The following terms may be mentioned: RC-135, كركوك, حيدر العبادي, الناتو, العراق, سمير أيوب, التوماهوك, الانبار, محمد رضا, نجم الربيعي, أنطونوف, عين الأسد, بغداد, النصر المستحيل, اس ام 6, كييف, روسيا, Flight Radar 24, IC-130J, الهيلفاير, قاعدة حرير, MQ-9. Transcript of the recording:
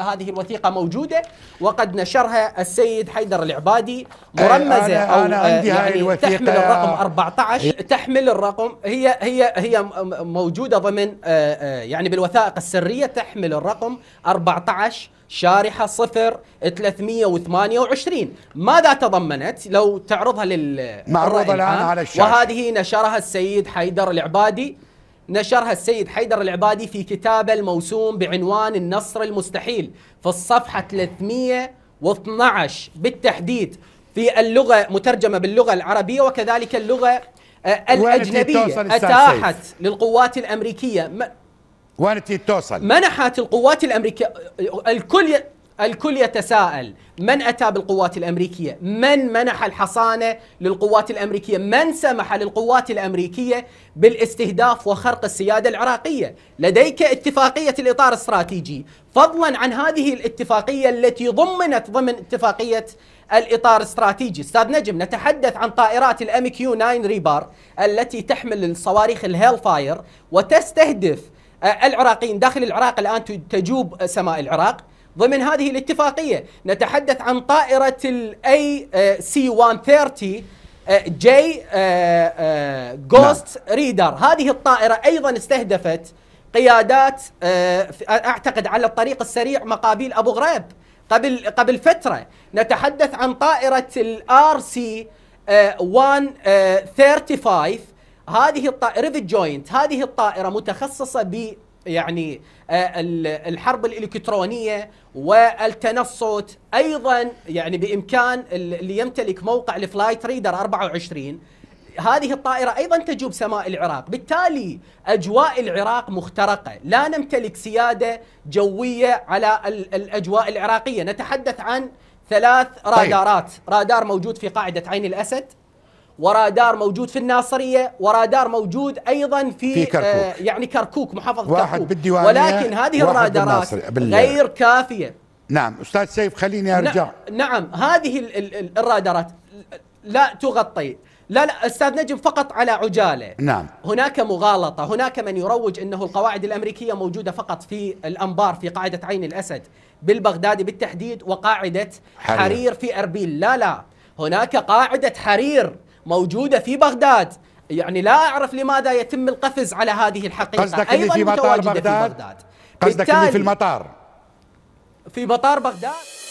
هذه الوثيقة موجودة وقد نشرها السيد حيدر العبادي مرمزة أنا عندي هاي الوثيقة تحمل الرقم 14 تحمل الرقم هي موجودة ضمن يعني بالوثائق السرية تحمل الرقم 14 شارحة 0328. ماذا تضمنت لو تعرضها معروضة الآن على الشاشة، وهذه نشرها السيد حيدر العبادي في كتابه الموسوم بعنوان النصر المستحيل في الصفحة 312 بالتحديد، في اللغة مترجمة باللغة العربية وكذلك اللغة الأجنبية. أتاحت للقوات الأمريكية منحت القوات الأمريكية. الكل يتساءل من أتى بالقوات الأمريكية؟ من منح الحصانة للقوات الأمريكية؟ من سمح للقوات الأمريكية بالاستهداف وخرق السيادة العراقية؟ لديك اتفاقية الإطار الاستراتيجي، فضلا عن هذه الاتفاقية التي ضمنت ضمن اتفاقية الإطار الاستراتيجي. أستاذ نجم، نتحدث عن طائرات MQ-9 ريبار التي تحمل الصواريخ الهيلفاير وتستهدف العراقيين داخل العراق، الآن تجوب سماء العراق ضمن هذه الاتفاقية. نتحدث عن طائرة IC-130J Ghost Rider، هذه الطائرة أيضا استهدفت قيادات أعتقد على الطريق السريع مقابل أبو غريب قبل فترة. نتحدث عن طائرة RC-135 هذه الطائرة Rivet Joint، هذه الطائرة متخصصة ب يعني الحرب الإلكترونية والتنصت، أيضا يعني بإمكان اللي يمتلك موقع الفلايت ريدر 24 هذه الطائرة أيضا تجوب سماء العراق. بالتالي أجواء العراق مخترقة، لا نمتلك سيادة جوية على الأجواء العراقية. نتحدث عن 3 رادارات، رادار موجود في قاعدة عين الأسد، ورادار موجود في الناصرية، ورادار موجود أيضا في كركوك. يعني كركوك، محافظة كركوك، ولكن هذه الرادارات غير كافية. نعم أستاذ سيف، خليني أرجع. نعم هذه الرادارات لا تغطي. لا أستاذ نجم، فقط على عجالة. نعم هناك مغالطة، هناك من يروج أنه القواعد الأمريكية موجودة فقط في الانبار في قاعدة عين الأسد بالبغدادي بالتحديد، وقاعدة حرير في أربيل. لا هناك قاعدة حرير موجودة في بغداد، يعني لا أعرف لماذا يتم القفز على هذه الحقيقة. قصدك اللي في مطار بغداد؟ قصدك اللي في المطار في بغداد؟